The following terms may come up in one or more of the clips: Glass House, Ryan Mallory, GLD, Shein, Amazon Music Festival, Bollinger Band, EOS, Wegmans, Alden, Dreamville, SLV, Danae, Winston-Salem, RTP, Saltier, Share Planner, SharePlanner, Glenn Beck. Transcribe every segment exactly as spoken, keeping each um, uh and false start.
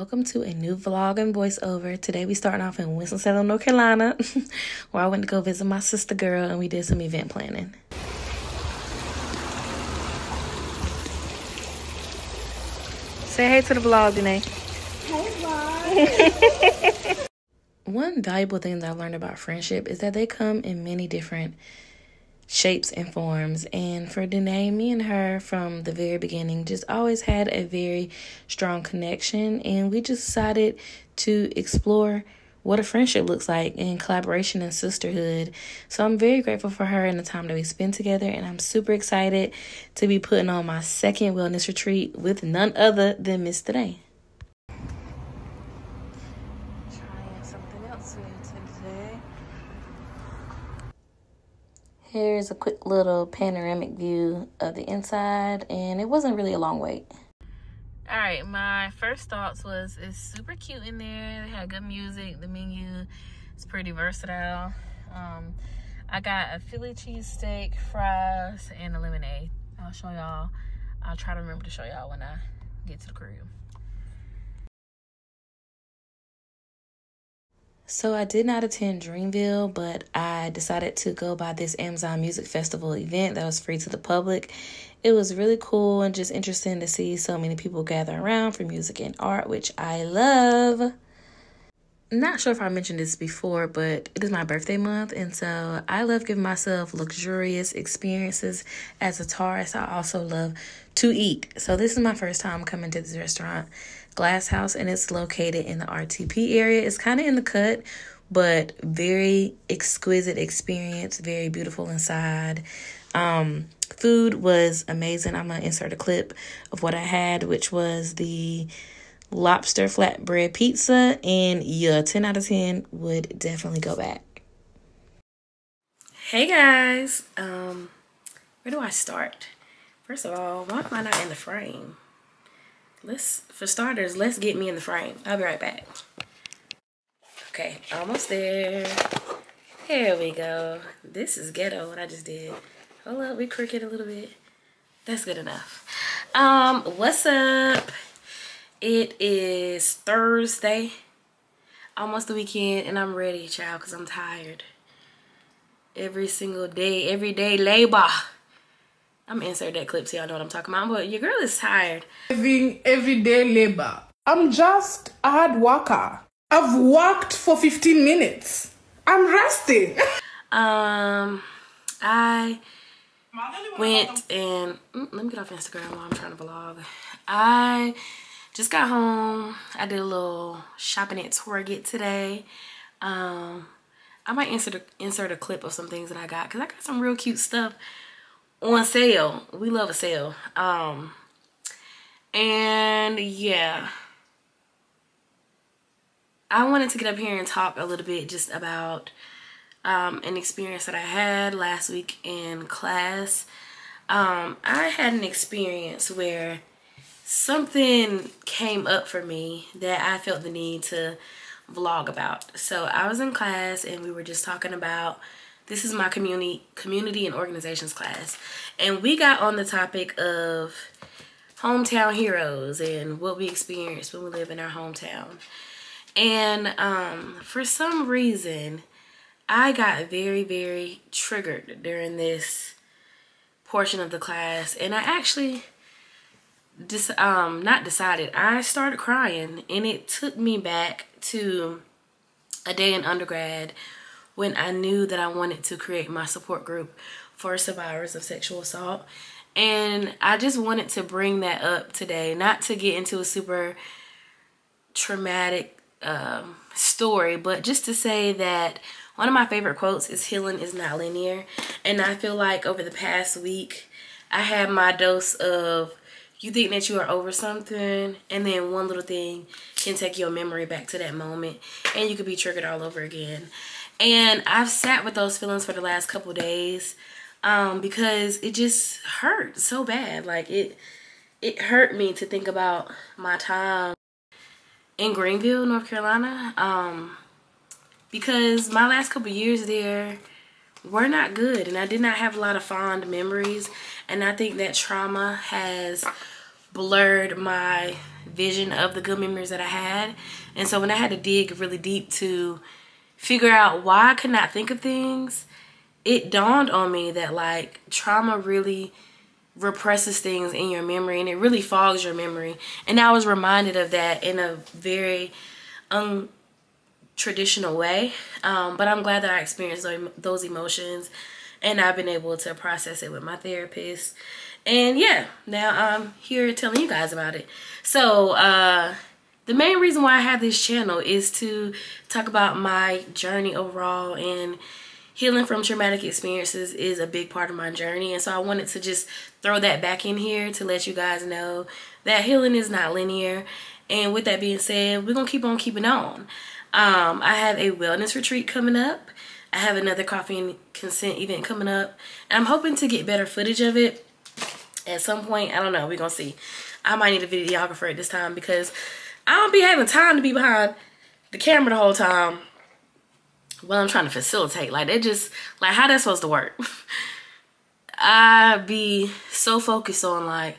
Welcome to a new vlog and voiceover. Today we starting off in Winston-Salem, North Carolina, where I went to go visit my sister girl and we did some event planning. Say hey to the vlog, Danae. Hey, vlog. One valuable thing that I learned about friendship is that they come in many different shapes and forms, and for Danae, me and her from the very beginning just always had a very strong connection, and we just decided to explore what a friendship looks like in collaboration and sisterhood. So I'm very grateful for her and the time that we spend together, and I'm super excited to be putting on my second wellness retreat with none other than Miss Danae. Here's a quick little panoramic view of the inside, and it wasn't really a long wait. All right, my first thoughts was it's super cute in there. They had good music. The menu is pretty versatile. Um, I got a Philly cheesesteak, fries, and a lemonade. I'll show y'all. I'll try to remember to show y'all when I get to the crib. So I did not attend Dreamville, but I decided to go by this Amazon Music Festival event that was free to the public. It was really cool and just interesting to see so many people gather around for music and art, which I love. Not sure if I mentioned this before, but it is my birthday month, and so I love giving myself luxurious experiences as a tourist. I also love to eat. So this is my first time coming to this restaurant, Glass House, and it's located in the R T P area. It's kind of in the cut, but very exquisite experience, very beautiful inside. Um, food was amazing. I'm going to insert a clip of what I had, which was the lobster flatbread pizza, and yeah, ten out of ten, would definitely go back. Hey guys, um, where do I start? First of all, why am I not in the frame? Let's, for starters, let's get me in the frame. I'll be right back. Okay, almost there. Here we go. This is ghetto, what I just did. Hold up, we crooked a little bit. That's good enough. Um, what's up? It is Thursday, almost the weekend, and I'm ready, child, because I'm tired. Every single day, every day labor. I'm gonna insert that clip so y'all know what I'm talking about, but your girl is tired. Living everyday labor. I'm just a hard worker. I've worked for fifteen minutes. I'm resting. um, I went and, mm, let me get off Instagram while I'm trying to vlog. I just got home. I did a little shopping at Target today. Um, I might insert a, insert a clip of some things that I got, because I got some real cute stuff on sale. We love a sale. Um and yeah, I wanted to get up here and talk a little bit just about um an experience that I had last week in class. um I had an experience where something came up for me that I felt the need to vlog about. So I was in class and we were just talking about, this is my community community and organizations class, and we got on the topic of hometown heroes and what we experience when we live in our hometown. And um, for some reason, I got very, very triggered during this portion of the class, and I actually just um not decided. I started crying, and it took me back to a day in undergrad when I knew that I wanted to create my support group for survivors of sexual assault. And I just wanted to bring that up today, not to get into a super traumatic um, story, but just to say that one of my favorite quotes is healing is not linear. And I feel like over the past week, I had my dose of, you think that you are over something, and then one little thing can take your memory back to that moment, and you could be triggered all over again. And I've sat with those feelings for the last couple days um, because it just hurt so bad. Like it, it hurt me to think about my time in Greenville, North Carolina, um, because my last couple years there were not good, and I did not have a lot of fond memories. And I think that trauma has blurred my vision of the good memories that I had. And so when I had to dig really deep to figure out why I could not think of things, it dawned on me that like trauma really represses things in your memory, and it really fogs your memory. And I was reminded of that in a very untraditional way. Um, but I'm glad that I experienced those emotions, and I've been able to process it with my therapist. And yeah, now I'm here telling you guys about it. So uh, the main reason why I have this channel is to talk about my journey overall, and healing from traumatic experiences is a big part of my journey. And so I wanted to just throw that back in here to let you guys know that healing is not linear. And with that being said, we're going to keep on keeping on. Um, I have a wellness retreat coming up. I have another coffee and consent event coming up. And I'm hoping to get better footage of it at some point. I don't know. We're going to see. I might need a videographer at this time, because I don't be having time to be behind the camera the whole time while I'm trying to facilitate. Like, it just, like, how that's supposed to work? I be so focused on, like,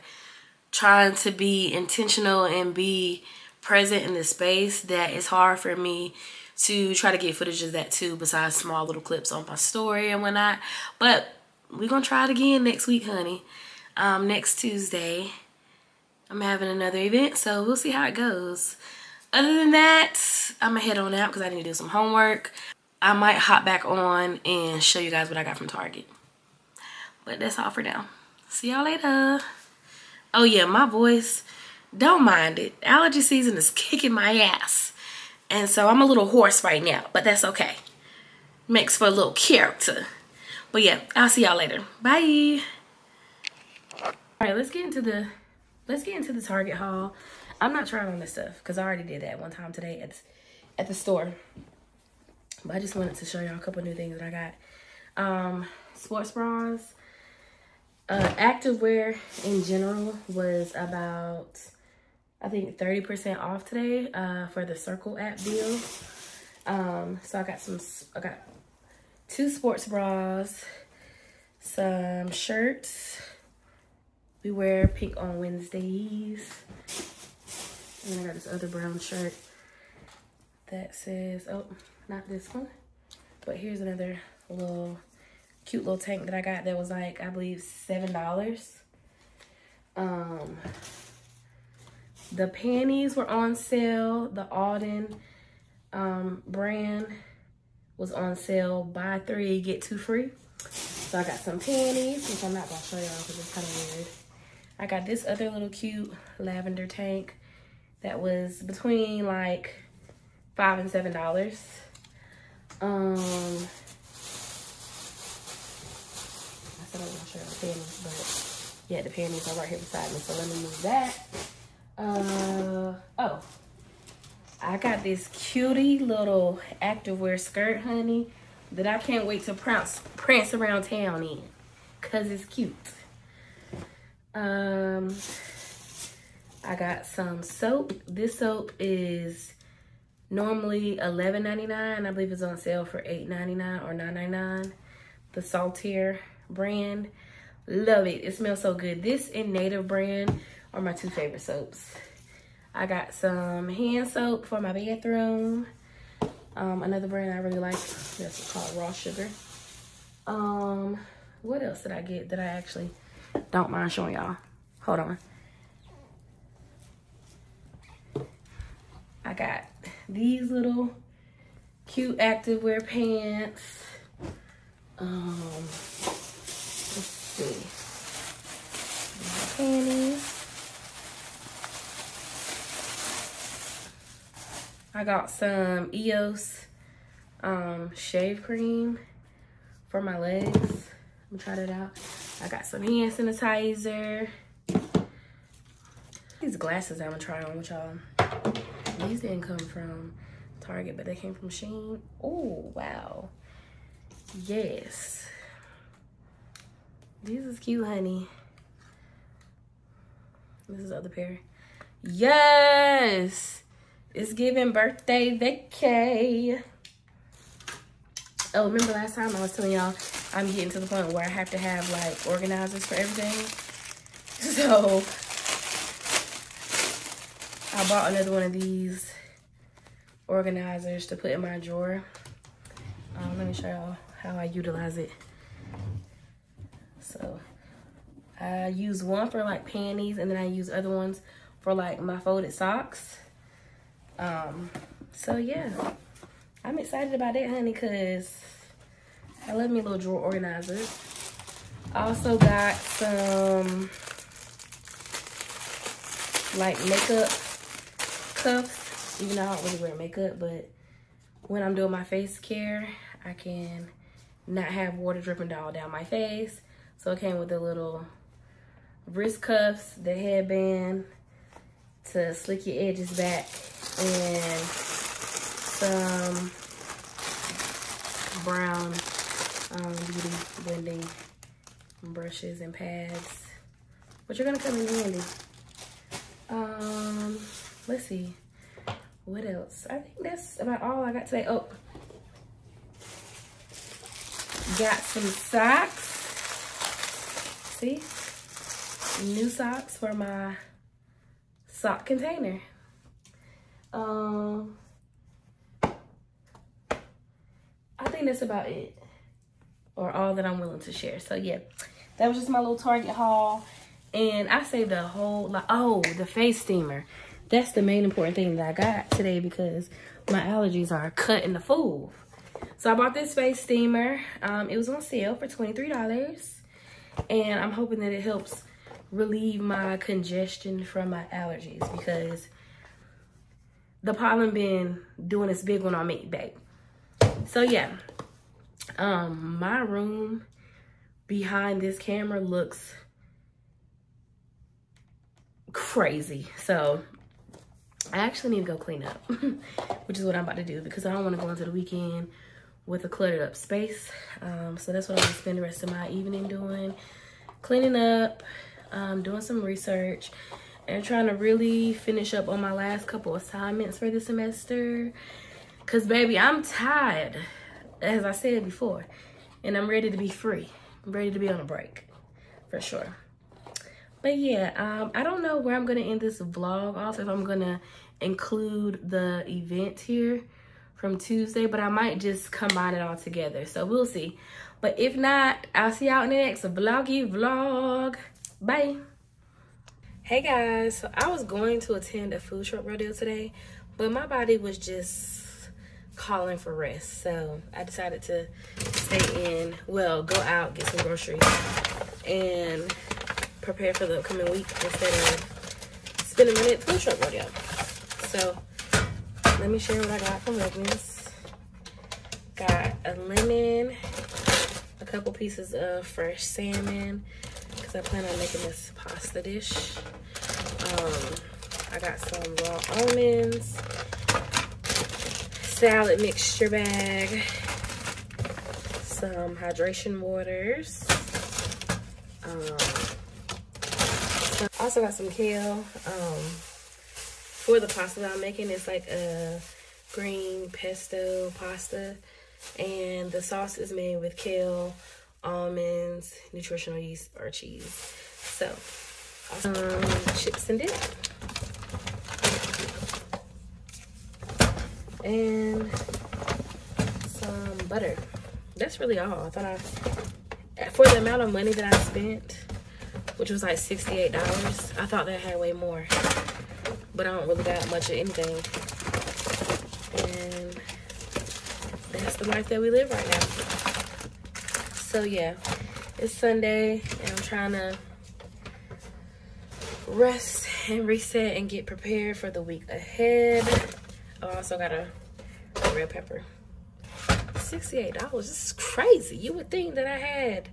trying to be intentional and be present in this space that it's hard for me to try to get footage of that too, besides small little clips on my story and whatnot. But we're gonna try it again next week, honey. Um, next Tuesday, I'm having another event, so we'll see how it goes. Other than that, I'm gonna head on out because I need to do some homework. I might hop back on and show you guys what I got from Target. But that's all for now. See y'all later. Oh yeah, my voice, don't mind it. Allergy season is kicking my ass. And so I'm a little hoarse right now, but that's okay. Makes for a little character. But yeah, I'll see y'all later. Bye. All right, let's get into the, let's get into the Target haul. I'm not trying on this stuff because I already did that one time today at, at the store. But I just wanted to show y'all a couple new things that I got. Um, sports bras. Uh, activewear in general was about, I think, thirty percent off today uh, for the Circle app deal. Um, so I got some, I got two sports bras, some shirts. We wear pink on Wednesdays. And I got this other brown shirt that says, oh, not this one, but here's another little cute little tank that I got that was like, I believe, seven dollars. Um, the panties were on sale. The Alden um, brand was on sale. Buy three, get two free. So I got some panties, which I'm not going to show y'all because it's kind of weird. I got this other little cute lavender tank that was between like five and seven dollars. Um, I said I was gonna show you the panties, but yeah, the panties are right here beside me, so let me move that. Uh, oh, I got this cutie little activewear skirt, honey, that I can't wait to prance, prance around town in, cause it's cute. Um. I got some soap. This soap is normally eleven ninety-nine. I believe it's on sale for eight ninety-nine or nine ninety-nine. The Saltier brand. Love it. It smells so good. This and Native brand are my two favorite soaps. I got some hand soap for my bathroom. Um, another brand I really like. That's called Raw Sugar. Um, what else did I get that I actually don't mind showing y'all? Hold on. I got these little cute activewear pants. Um, let's see. My panties. I got some E O S um, shave cream for my legs. I'm trying it out. I got some hand sanitizer. These glasses I'm gonna try on with y'all. These didn't come from Target, but they came from Shein. Oh, wow. Yes. This is cute, honey. This is the other pair. Yes! It's giving birthday vacay. Oh, remember last time I was telling y'all I'm getting to the point where I have to have, like, organizers for everything? So... I bought another one of these organizers to put in my drawer. Um, let me show y'all how I utilize it. So I use one for like panties, and then I use other ones for like my folded socks. Um, so yeah, I'm excited about that, honey, because I love me little drawer organizers. I also got some like makeup cuffs, even though I don't really wear makeup, but when I'm doing my face care, I can not have water dripping all down my face. So it came with the little wrist cuffs, the headband to slick your edges back, and some brown um, beauty blending brushes and pads, which are gonna come in handy. Um, let's see, what else? I think that's about all I got today. Oh, got some socks. See, new socks for my sock container. Um, I think that's about it, or all that I'm willing to share. So yeah, that was just my little Target haul. And I saved a whole lot. Oh, the face steamer. That's the main important thing that I got today because my allergies are cutting the fool. So I bought this face steamer. Um, it was on sale for twenty-three dollars. And I'm hoping that it helps relieve my congestion from my allergies, because the pollen been doing this big one on me, babe. So yeah, um, my room behind this camera looks crazy. So I actually need to go clean up, which is what I'm about to do, because I don't want to go into the weekend with a cluttered up space. Um, so that's what I'm gonna spend the rest of my evening doing. Cleaning up, um, doing some research, and trying to really finish up on my last couple assignments for the semester. Cause baby, I'm tired, as I said before, and I'm ready to be free. I'm ready to be on a break, for sure. But yeah, um, I don't know where I'm gonna end this vlog off, if I'm gonna include the event here from Tuesday, but I might just combine it all together. So we'll see. But if not, I'll see y'all in the next vloggy vlog. Bye. Hey guys, so I was going to attend a food truck rodeo today, but my body was just calling for rest. So I decided to stay in, well, go out, get some groceries, and prepare for the upcoming week instead of spending money at the food truck rodeo. So let me share what I got from Wegmans. Got a lemon, a couple pieces of fresh salmon, because I plan on making this pasta dish. Um, I got some raw almonds, salad mixture bag, some hydration waters. Um, also got some kale. Um, For the pasta that I'm making, it's like a green pesto pasta. And the sauce is made with kale, almonds, nutritional yeast, or cheese. So, um, chips and dip. And some butter. That's really all. I thought I, for the amount of money that I spent, which was like sixty-eight dollars, I thought that had way more. But I don't really got much of anything. And that's the life that we live right now. So yeah, it's Sunday and I'm trying to rest and reset and get prepared for the week ahead. Oh, I also got a red pepper. sixty-eight dollars, this is crazy. You would think that I had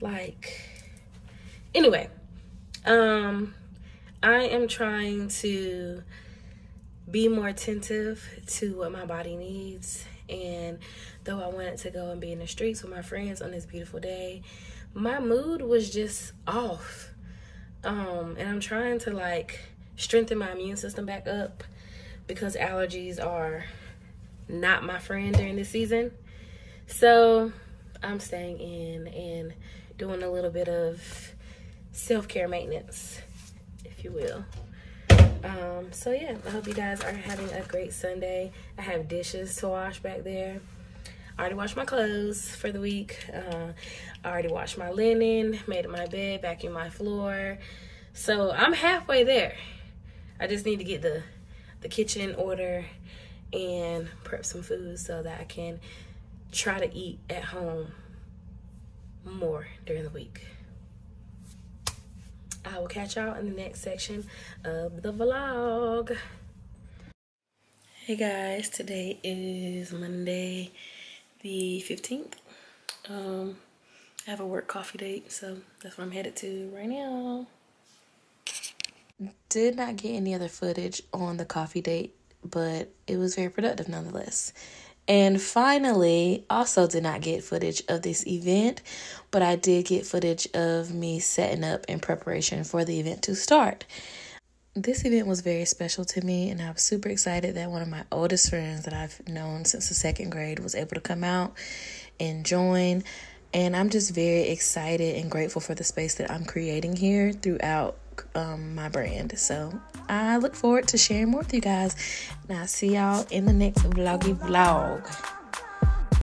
like, anyway, um, I am trying to be more attentive to what my body needs. And though I wanted to go and be in the streets with my friends on this beautiful day, my mood was just off. Um, and I'm trying to like strengthen my immune system back up, because allergies are not my friend during this season. So I'm staying in and doing a little bit of self-care maintenance, if you will. Um, so yeah, I hope you guys are having a great Sunday. I have dishes to wash back there. I already washed my clothes for the week. Uh, I already washed my linen, made my bed, vacuumed my floor. So I'm halfway there. I just need to get the, the kitchen in order and prep some food so that I can try to eat at home more during the week. I will catch y'all in the next section of the vlog. Hey guys, today is Monday the fifteenth. Um, I have a work coffee date, so that's where I'm headed to right now. Did not get any other footage on the coffee date, but it was very productive nonetheless. And finally, also did not get footage of this event, but I did get footage of me setting up in preparation for the event to start. This event was very special to me, and I was super excited that one of my oldest friends that I've known since the second grade was able to come out and join. And I'm just very excited and grateful for the space that I'm creating here throughout um, my brand. So I look forward to sharing more with you guys, and I'll see y'all in the next vloggy vlog.